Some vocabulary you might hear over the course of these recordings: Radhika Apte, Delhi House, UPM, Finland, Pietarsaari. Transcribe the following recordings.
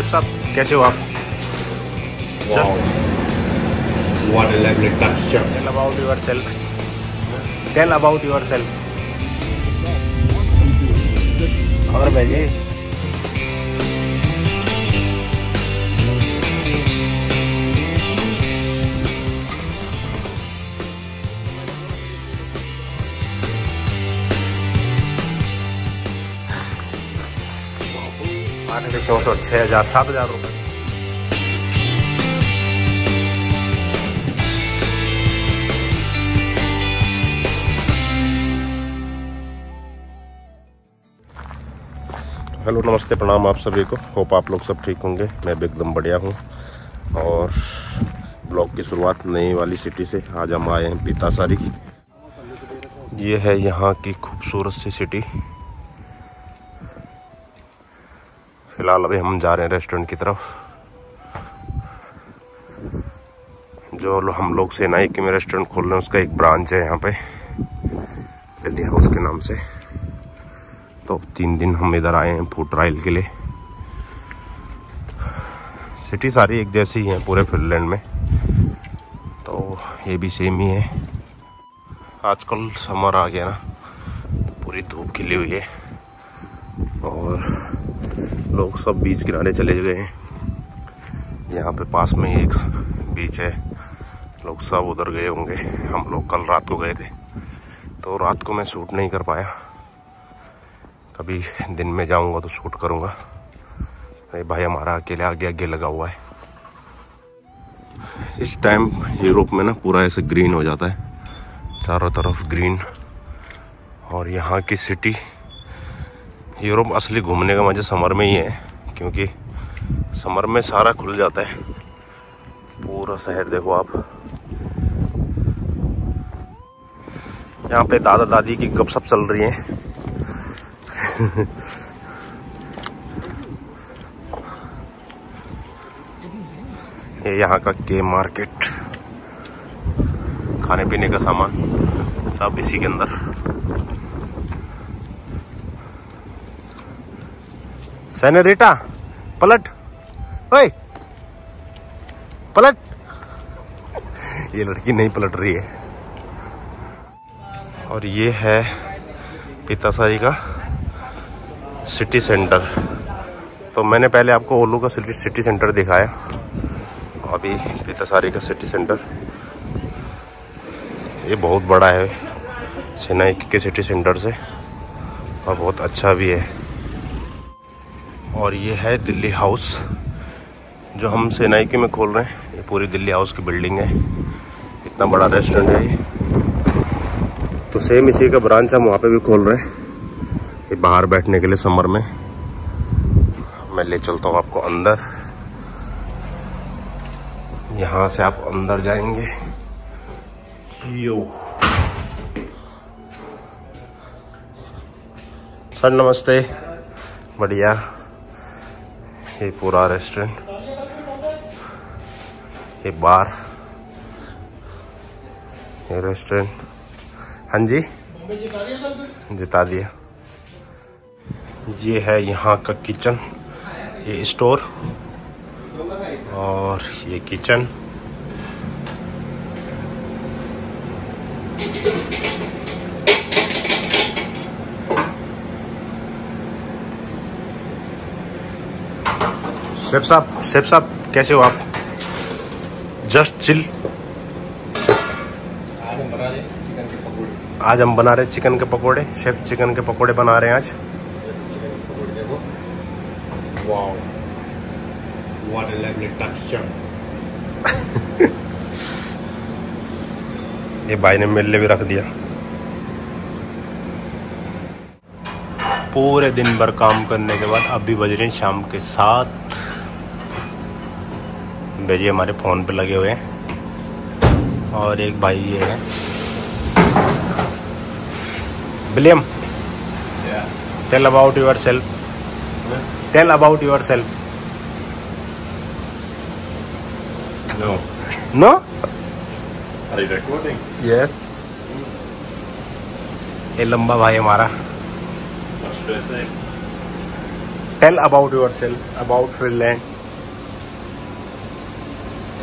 Sir साहब कैसे हो आप? What elaborate texture. Tell about yourself. Tell about yourself. और भाई आने 4,000 6,000 7,000 रुपये हेलो नमस्ते प्रणाम आप सभी को। होप आप लोग सब ठीक होंगे। मैं भी एकदम बढ़िया हूँ और ब्लॉग की शुरुआत नई वाली सिटी से आज हम आए हैं पीतासारी। ये है यहाँ की खूबसूरत सी सिटी। फिलहाल अभी हम जा रहे हैं रेस्टोरेंट की तरफ। जो हम लोग से नाई के में रेस्टोरेंट खोल रहे हैं उसका एक ब्रांच है यहाँ पे दिल्ली हाउस के नाम से। तो 3 दिन हम इधर आए हैं फूड ट्रायल के लिए। सिटी सारी एक जैसी ही है पूरे फिनलैंड में, तो ये भी सेम ही है। आजकल समर आ गया ना, पूरी धूप खिली हुई है और लोग सब बीच किनारे चले गए हैं। यहाँ पे पास में एक बीच है, लोग सब उधर गए होंगे। हम लोग कल रात को गए थे तो रात को मैं शूट नहीं कर पाया। अभी दिन में जाऊंगा तो शूट करूंगा। अरे भाई हमारा अकेले आगे लगा हुआ है। इस टाइम यूरोप में ना पूरा ऐसे ग्रीन हो जाता है, चारों तरफ ग्रीन। और यहाँ की सिटी, यूरोप असली घूमने का मज़ा समर में ही है क्योंकि समर में सारा खुल जाता है। पूरा शहर देखो आप। यहाँ पे दादा दादी की गपशप चल रही है। ये यहाँ का के मार्केट, खाने पीने का सामान सब इसी के अंदर। सेनोरिटा पलट, ओए पलट। ये लड़की नहीं पलट रही है। और ये है पीतासारी का सिटी सेंटर। तो मैंने पहले आपको ओलू का सिटी सेंटर दिखाया, अभी पीतासारी का सिटी सेंटर। ये बहुत बड़ा है सेनाई के सिटी सेंटर से और बहुत अच्छा भी है। और ये है दिल्ली हाउस जो हम सेनाई के में खोल रहे हैं। ये पूरी दिल्ली हाउस की बिल्डिंग है, इतना बड़ा रेस्टोरेंट है ये। तो सेम इसी का ब्रांच हम वहाँ पे भी खोल रहे हैं। ये बाहर बैठने के लिए समर में। मैं ले चलता हूँ आपको अंदर। यहाँ से आप अंदर जाएंगे। यो सर नमस्ते। बढ़िया। ये पूरा रेस्टोरेंट, ये बार, ये रेस्टोरेंट। हाँ जी जिता दिया। ये है यहाँ का किचन, ये स्टोर और ये किचन। शेफ साहब कैसे हो आप? Just chill. आज हम बना रहे चिकन के पकोड़े। शेफ चिकन के पकोड़े बना रहे हैं आज। Wow, what a lovely texture. ये भाई ने मेले भी रख दिया। पूरे दिन भर काम करने के बाद अभी बज रहे हैं शाम के 7। भाई हमारे फोन पे लगे हुए हैं। और एक भाई ये है William. Tell about your self. Tell about yourself. No. No? Are you recording? Yes. ये लंबा भाई हमारा। What should I say? Tell about yourself, about Finland.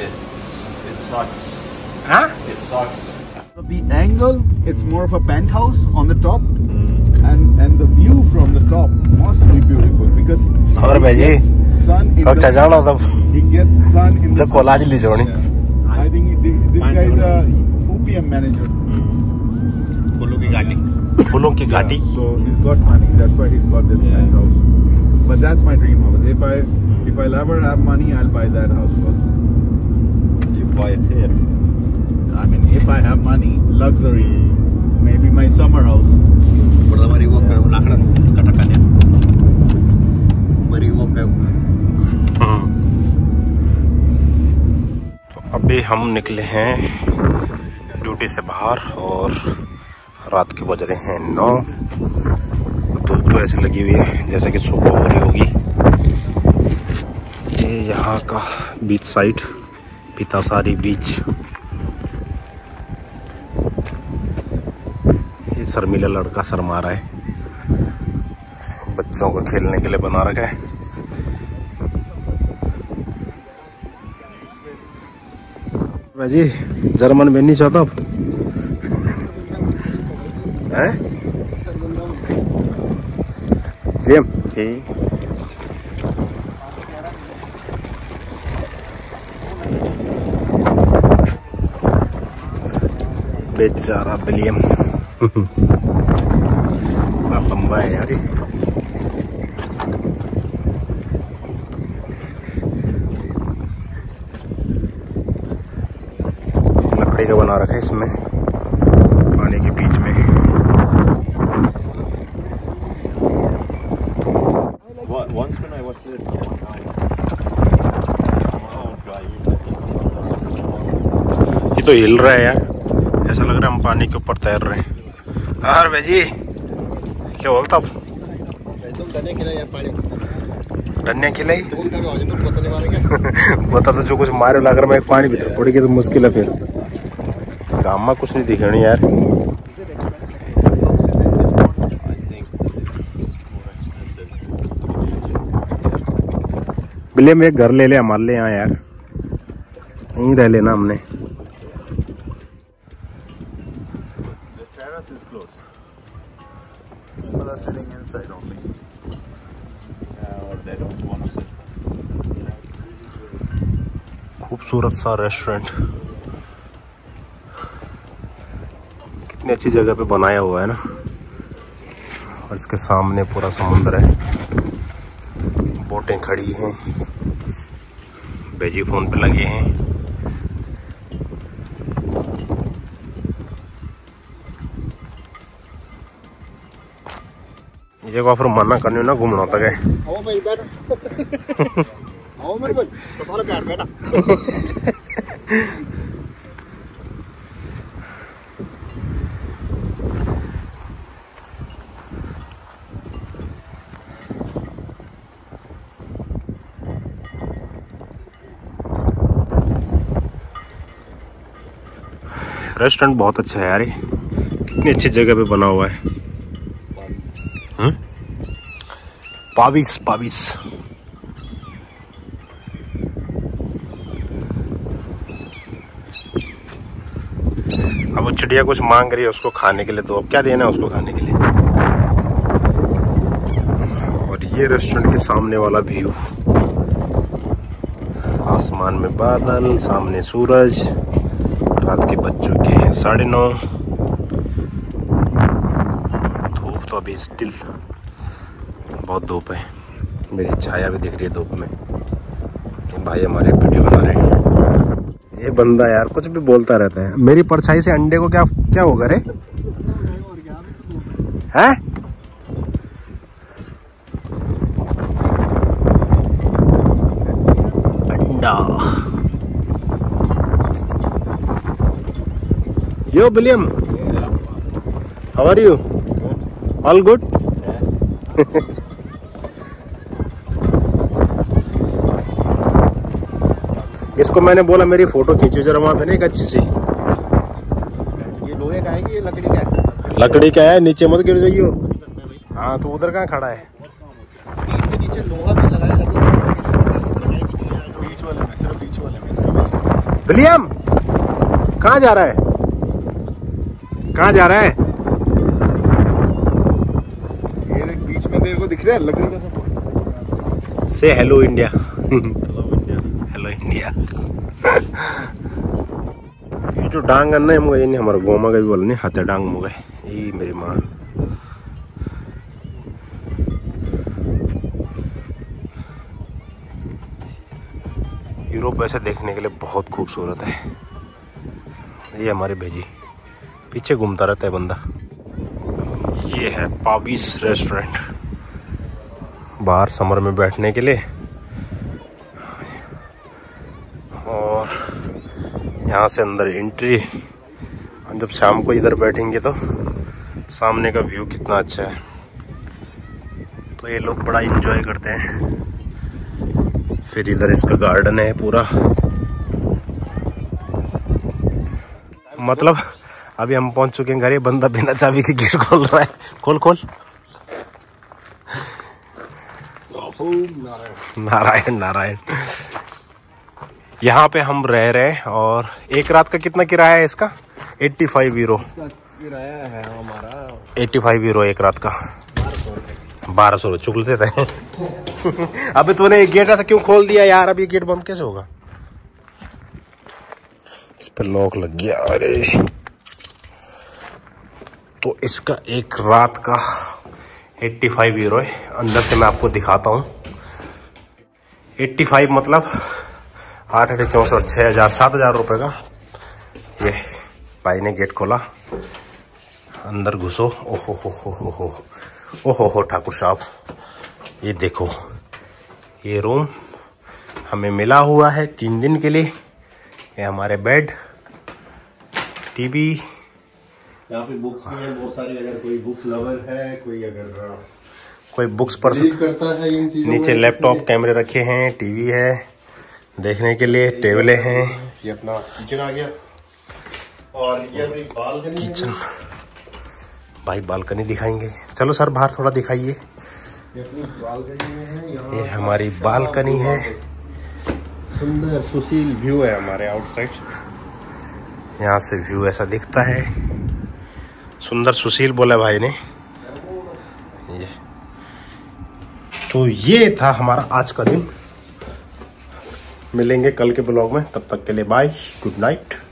It sucks. Huh? It sucks. The angle, it's more of a penthouse on the top, and the view from the top must be beautiful because he gets sun in the college. Yeah. I think this guy is a UPM manager. Pulong ki gati. Yeah, so he's got money. That's why he's got this penthouse. But that's my dream house. If I'll ever have money, I'll buy that house first. You buy it here. I mean, if I have money, luxury, maybe my summer house. तो अभी हम निकले हैं duty से बाहर और रात के बज रहे हैं 9. धूप तो ऐसे लगी हुई है जैसे कि सुबह हो रही होगी. ये यहाँ का बीच साइड, पीतासारी बीच. शर्मीला लड़का शर्मा रहा है, बच्चों को खेलने के लिए बना रखा है. भाजी जर्मन बनना चाहता आप हैं? विलियम बेचारा विलियम लंबा है यार. लकड़ी का बना रखा है इसमें, पानी के बीच में. Once when I was there, ये तो हिल रहा है यार, ऐसा लग रहा है हम पानी के ऊपर तैर रहे हैं. अरे भाजी क्या बोलता अब? डरने के लिए बता तो जो कुछ मारे लाकर मैं पानी भीतर पड़ गया तो मुश्किल है. फिर गाँव में कुछ नहीं दिख रही यार. बिल्ले में एक घर ले ले हमारे लिए यहाँ यार, यहीं रह लेना हमने. खूबसूरत सा रेस्टोरेंट, कितनी अच्छी जगह पे बनाया हुआ है ना. और इसके सामने पूरा समुद्र है, बोटें खड़ी हैं, बेजी फोन पे लगे हैं. ये को फिर मना करनी ना घूमना तक है. रेस्टोरेंट बहुत अच्छा है यार, कितनी अच्छी जगह पे बना हुआ है. पाविस अब वो चिड़िया कुछ मांग रही है उसको खाने के लिए, तो अब क्या देना है उसको खाने के लिए. और ये रेस्टोरेंट के सामने वाला व्यू, आसमान में बादल, सामने सूरज. रात के बज चुके हैं 9:30. धूप तो अभी स्टिल बहुत धूप है, मेरी छाया भी दिख रही है धूप में. भाई हमारे वीडियो बना रहे हैं. ये बंदा यार कुछ भी बोलता रहता है. मेरी परछाई से अंडे को क्या क्या होगा रे? हैं? अंडा. Yo William, how are you? All good. इसको मैंने बोला मेरी फोटो खींचो जरा वहाँ पे ना एक अच्छी सी. ये लोहे का है कि ये लकड़ी का है? लकड़ी का है, नीचे मत गिर जाइयो. हाँ तो उधर कहाँ खड़ा है? नीचे लोहा भी लगाया जाता है। विलियम कहाँ जा रहा है, कहाँ जा रहा है? ये बीच में तेरे को दिख रहा है लकड़ी का सब। से hello India, hello India, hello India. ये जो डांग अन्ना है ये हमारा गाँव में भी बोलने हाथे डांग मुगे ये मेरी माँ यूरोप वैसे देखने के लिए बहुत खूबसूरत है। ये हमारे भेजी पीछे घूमता रहता है बंदा। ये है पावीस रेस्टोरेंट, बाहर समर में बैठने के लिए, और यहाँ से अंदर एंट्री। जब शाम को इधर बैठेंगे तो सामने का व्यू कितना अच्छा है। तो ये लोग बड़ा एंजॉय करते हैं। फिर इधर इसका गार्डन है पूरा। मतलब अभी हम पहुंच चुके हैं घर, ये बंदा बिना चाबी के गेट खोल रहा है। खोल खोल नारायण नारायण। यहाँ पे हम रह रहे हैं और एक रात का कितना किराया है इसका? 85 यूरो किराया है हमारा। 85 यूरो एक रात का, 1200 चुगल देते हैं। अबे तूने ये गेट ऐसा क्यों खोल दिया यार? अब ये गेट बंद कैसे होगा? इस पर लॉक लग गया। अरे तो इसका एक रात का 85 यूरो है। अंदर से मैं आपको दिखाता हूँ। 85 मतलब 8 अठे 64, 6,000 7,000 रुपये का। ये भाई ने गेट खोला, अंदर घुसो। ओहो हो हो हो हो ओहो हो ठाकुर साहब, ये देखो ये रूम हमें मिला हुआ है 3 दिन के लिए। ये हमारे बेड, टीवी, यहाँ पे बुक्स भी हैं बहुत सारी। अगर कोई बुक्स लवर है, कोई अगर कोई बुक्स पर करता है इन चीजों, नीचे लैपटॉप कैमरे रखे हैं, टीवी है देखने के लिए, टेबलें हैं। ये अपना किचन आ गया और ये अपनी बालकनी। किचन भाई बालकनी दिखाएंगे, चलो सर बाहर थोड़ा दिखाइए। ये हमारी बालकनी है, सुंदर सुशील व्यू है हमारे आउटसाइड। यहाँ से व्यू ऐसा दिखता है, सुंदर सुशील बोला भाई ने। ये तो ये था हमारा आज का दिन। मिलेंगे कल के ब्लॉग में, तब तक के लिए बाय, गुड नाइट।